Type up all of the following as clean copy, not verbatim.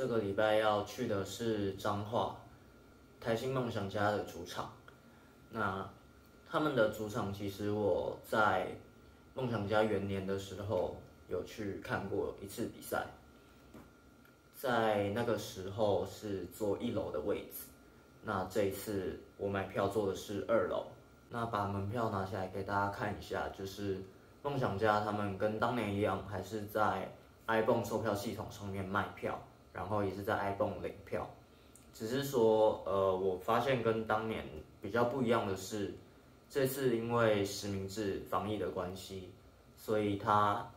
这个礼拜要去的是彰化台新梦想家的主场。那他们的主场其实我在梦想家元年的时候有去看过一次比赛，在那个时候是坐1楼的位置。那这一次我买票坐的是2楼。那把门票拿下来给大家看一下，就是梦想家他们跟当年一样，还是在 iBON 售票系统上面卖票，然后也是在 iBON 领票。只是说，我发现跟当年比较不一样的是，这次因为实名制防疫的关系，所以它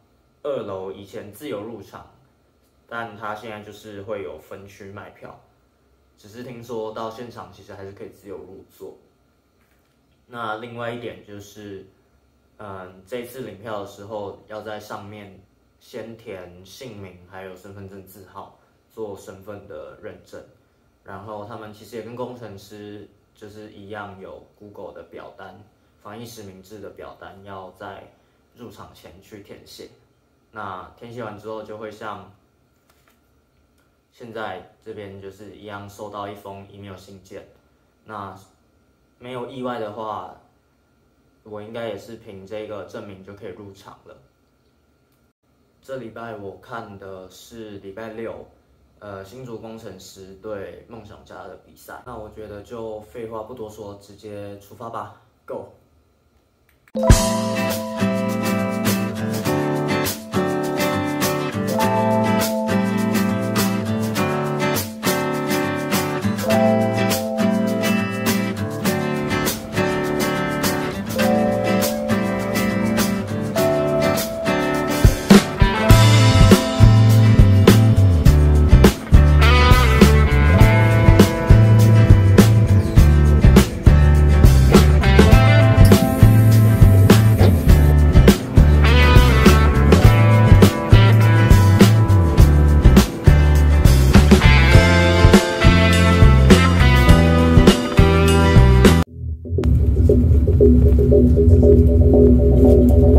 2楼以前自由入场，但它现在就是会有分区卖票。只是听说到现场其实还是可以自由入座。那另外一点就是，这次领票的时候要在上面先填姓名还有身份证字号，做身份的认证。然后他们其实也跟工程师就是一样，有 Google 的表单，防疫实名制的表单，要在入场前去填写。那填写完之后，就会像现在这边就是一样，收到一封 email 信件。那没有意外的话，我应该也是凭这个证明就可以入场了。这礼拜我看的是礼拜6。新竹工程师对梦想家的比赛，那我觉得就废话不多说，直接出发吧 ，Go！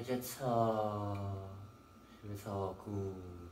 이제 차 집에서 구